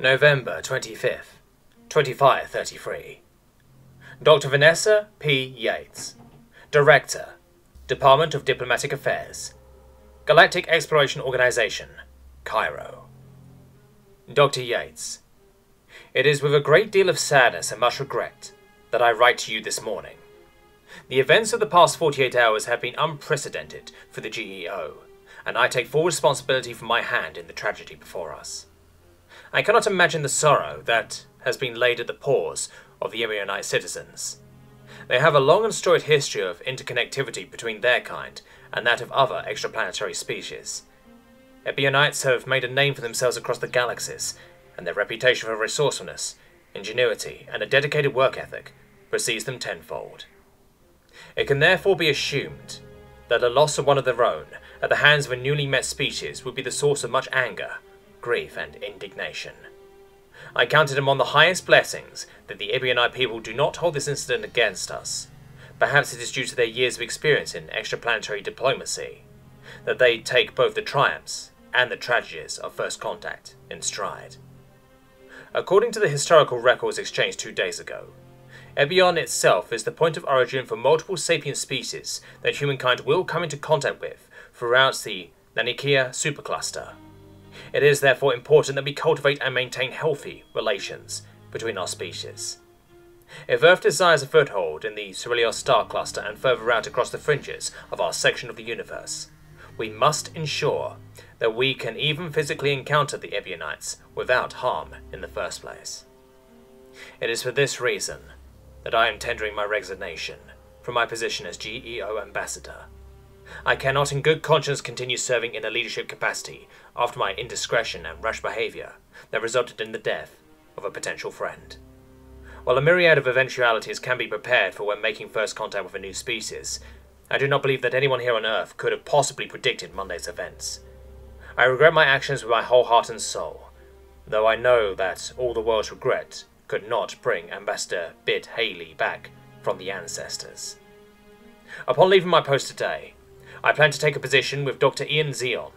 November 25th, 2533. Dr. Vanessa P. Yates, Director, Department of Diplomatic Affairs, Galactic Exploration Organization, Cairo. Dr. Yates, it is with a great deal of sadness and much regret that I write to you this morning. The events of the past 48 hours have been unprecedented for the GEO, and I take full responsibility for my hand in the tragedy before us. I cannot imagine the sorrow that has been laid at the paws of the Ebionite citizens. They have a long and storied history of interconnectivity between their kind and that of other extraplanetary species. Ebionites have made a name for themselves across the galaxies, and their reputation for resourcefulness, ingenuity, and a dedicated work ethic precedes them tenfold. It can therefore be assumed that the loss of one of their own at the hands of a newly met species would be the source of much anger, grief, and indignation. I counted among the highest blessings that the Ebionite people do not hold this incident against us. Perhaps it is due to their years of experience in extraplanetary diplomacy that they take both the triumphs and the tragedies of first contact in stride. According to the historical records exchanged 2 days ago, Ebion itself is the point of origin for multiple sapient species that humankind will come into contact with throughout the Lanikia supercluster. It is therefore important that we cultivate and maintain healthy relations between our species. If Earth desires a foothold in the Ceruleus Star Cluster and further out across the fringes of our section of the universe, we must ensure that we can even physically encounter the Ebionites without harm in the first place. It is for this reason that I am tendering my resignation from my position as GEO Ambassador. I cannot in good conscience continue serving in a leadership capacity after my indiscretion and rash behaviour that resulted in the death of a potential friend. While a myriad of eventualities can be prepared for when making first contact with a new species, I do not believe that anyone here on Earth could have possibly predicted Monday's events. I regret my actions with my whole heart and soul, though I know that all the world's regret could not bring Ambassador Bid Haley back from the ancestors. Upon leaving my post today, I plan to take a position with Dr. Ian Zion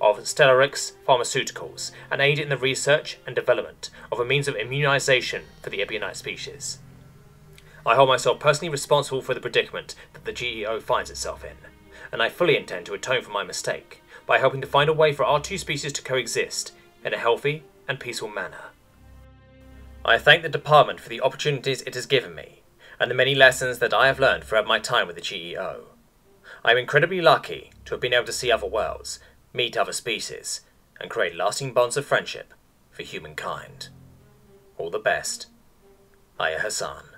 of Stellarix Pharmaceuticals and aid in the research and development of a means of immunization for the Ebionite species. I hold myself personally responsible for the predicament that the GEO finds itself in, and I fully intend to atone for my mistake by helping to find a way for our two species to coexist in a healthy and peaceful manner. I thank the department for the opportunities it has given me and the many lessons that I have learned throughout my time with the GEO. I am incredibly lucky to have been able to see other worlds, meet other species, and create lasting bonds of friendship for humankind. All the best, Aya Hassan.